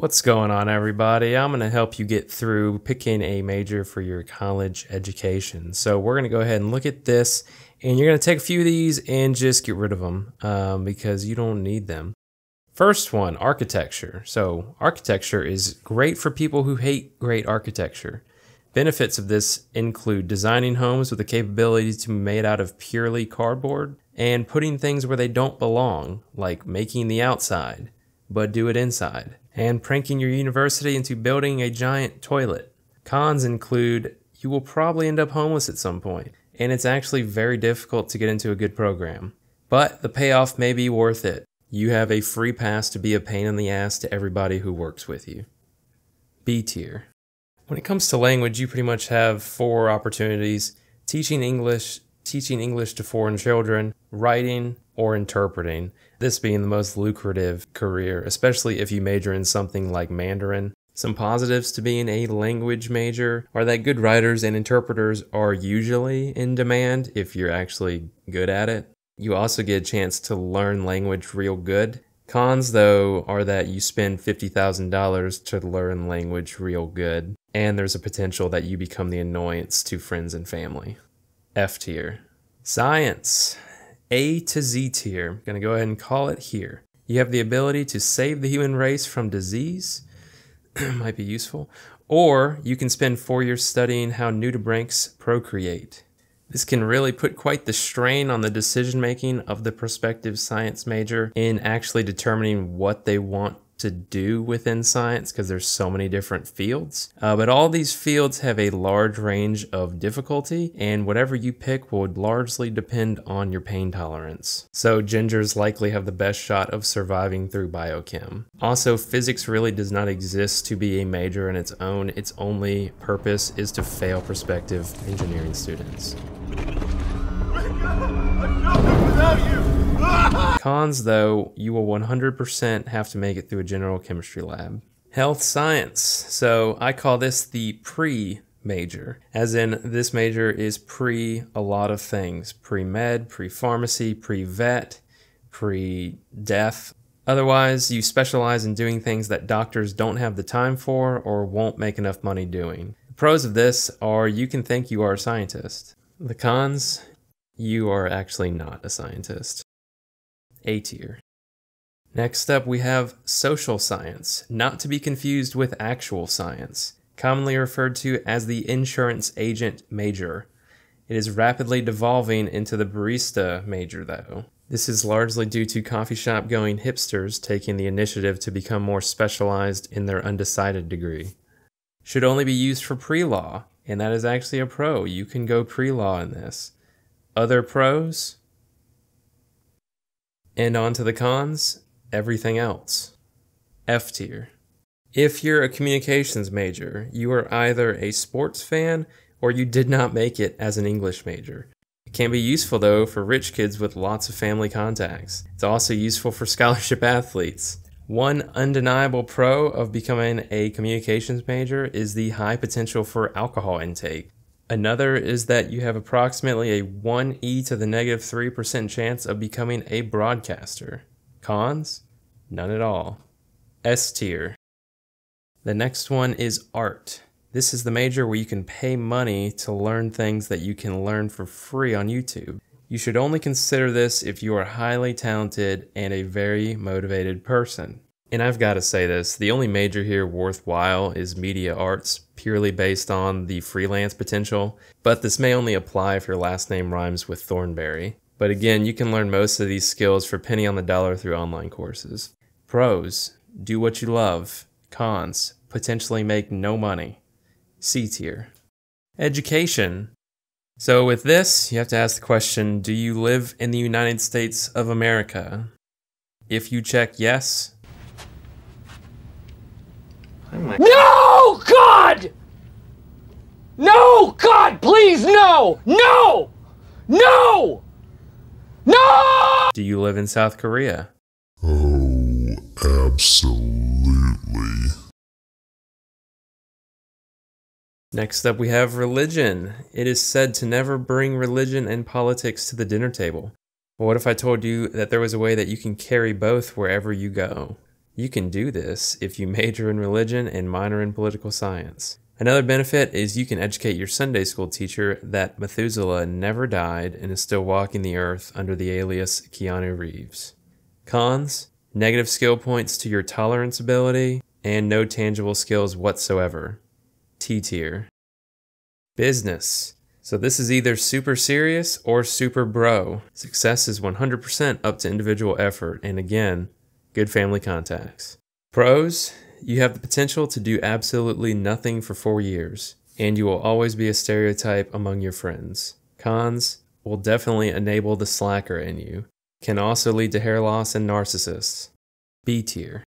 What's going on, everybody? I'm going to help you get through picking a major for your college education. So we're going to go ahead and look at this, and you're going to take a few of these and just get rid of them because you don't need them. First one, architecture. So architecture is great for people who hate great architecture. Benefits of this include designing homes with the capability to be made out of purely cardboard and putting things where they don't belong, like making the outside, but do it inside, and pranking your university into building a giant toilet. Cons include you will probably end up homeless at some point, and it's actually very difficult to get into a good program. But the payoff may be worth it. You have a free pass to be a pain in the ass to everybody who works with you. B tier. When it comes to language, you pretty much have four opportunities: teaching English to foreign children, writing, or interpreting, this being the most lucrative career, especially if you major in something like Mandarin. Some positives to being a language major are that good writers and interpreters are usually in demand if you're actually good at it. You also get a chance to learn language real good. Cons, though, are that you spend $50,000 to learn language real good, and there's a potential that you become the annoyance to friends and family. F tier. Science. A to Z tier. I'm going to go ahead and call it here. You have the ability to save the human race from disease. Might be useful. Or you can spend 4 years studying how nudibranchs procreate. This can really put quite the strain on the decision-making of the prospective science major in actually determining what they want to do within science, because there's so many different fields. But all these fields have a large range of difficulty, and whatever you pick will largely depend on your pain tolerance. So gingers likely have the best shot of surviving through biochem. Also, physics really does not exist to be a major in its own. Its only purpose is to fail prospective engineering students. I'm nothing without you! Cons, though, you will 100% have to make it through a general chemistry lab. Health science. So I call this the pre-major, as in this major is pre a lot of things: pre-med, pre-pharmacy, pre-vet, pre-death. Otherwise, you specialize in doing things that doctors don't have the time for or won't make enough money doing. The pros of this are you can think you are a scientist. The cons, you are actually not a scientist. A tier. Next up, we have social science, not to be confused with actual science, commonly referred to as the insurance agent major. It is rapidly devolving into the barista major, though. This is largely due to coffee shop going hipsters taking the initiative to become more specialized in their undecided degree. Should only be used for pre-law, and that is actually a pro. You can go pre-law in this. Other pros? And on to the cons, everything else. F tier. If you're a communications major, you are either a sports fan or you did not make it as an English major. It can be useful, though, for rich kids with lots of family contacts. It's also useful for scholarship athletes. One undeniable pro of becoming a communications major is the high potential for alcohol intake. Another is that you have approximately a 1e to the -3% chance of becoming a broadcaster. Cons? None at all. S tier. The next one is art. This is the major where you can pay money to learn things that you can learn for free on YouTube. You should only consider this if you are highly talented and a very motivated person. And I've got to say this, the only major here worthwhile is media arts, purely based on the freelance potential, but this may only apply if your last name rhymes with Thornberry. But again, you can learn most of these skills for penny on the dollar through online courses. Pros, do what you love. Cons, potentially make no money. C tier. Education. So with this, you have to ask the question, do you live in the United States of America? If you check yes, no, God! No, God, please, no! No! No! No! Do you live in South Korea? Oh, absolutely. Next up, we have religion. It is said to never bring religion and politics to the dinner table. But what if I told you that there was a way that you can carry both wherever you go? You can do this if you major in religion and minor in political science. Another benefit is you can educate your Sunday school teacher that Methuselah never died and is still walking the earth under the alias Keanu Reeves. Cons: negative skill points to your tolerance ability and no tangible skills whatsoever. T tier. Business. So this is either super serious or super bro. Success is 100% up to individual effort and again, good family contacts. Pros: you have the potential to do absolutely nothing for 4 years, and you will always be a stereotype among your friends. Cons: will definitely enable the slacker in you. Can also lead to hair loss and narcissists. B tier.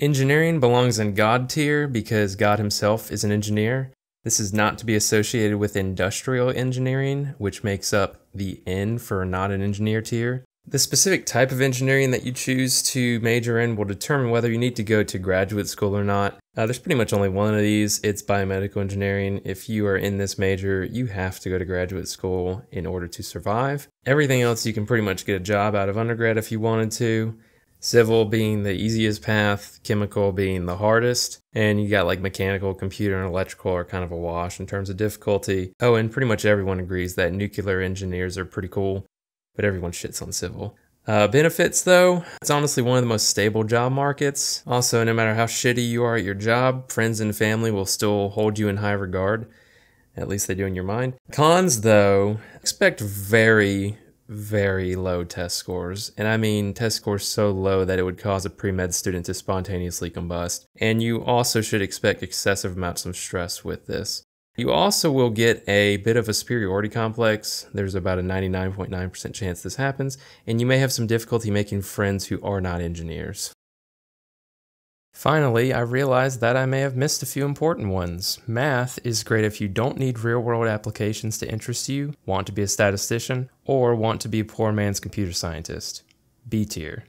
Engineering belongs in God tier because God himself is an engineer. This is not to be associated with industrial engineering, which makes up the N for not an engineer tier. The specific type of engineering that you choose to major in will determine whether you need to go to graduate school or not. There's pretty much only one of these. It's biomedical engineering. If you are in this major, you have to go to graduate school in order to survive. Everything else, you can pretty much get a job out of undergrad if you wanted to. Civil being the easiest path, chemical being the hardest, and you got like mechanical, computer, and electrical are kind of a wash in terms of difficulty. Oh, and pretty much everyone agrees that nuclear engineers are pretty cool. But everyone shits on civil. Benefits though, it's honestly one of the most stable job markets. Also, no matter how shitty you are at your job, friends and family will still hold you in high regard. At least they do in your mind. Cons though, expect very, very low test scores. And I mean test scores so low that it would cause a pre-med student to spontaneously combust. And you also should expect excessive amounts of stress with this. You also will get a bit of a superiority complex. There's about a 99.9% chance this happens, and you may have some difficulty making friends who are not engineers. Finally, I realized that I may have missed a few important ones. Math is great if you don't need real-world applications to interest you, want to be a statistician, or want to be a poor man's computer scientist. B tier.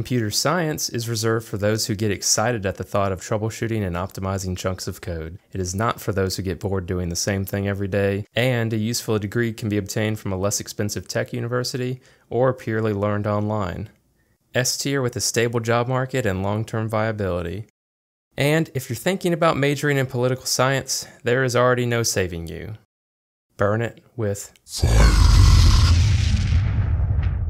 Computer science is reserved for those who get excited at the thought of troubleshooting and optimizing chunks of code. It is not for those who get bored doing the same thing every day, and a useful degree can be obtained from a less expensive tech university or purely learned online. S tier with a stable job market and long-term viability. And if you're thinking about majoring in political science, there is already no saving you. Burn it with science.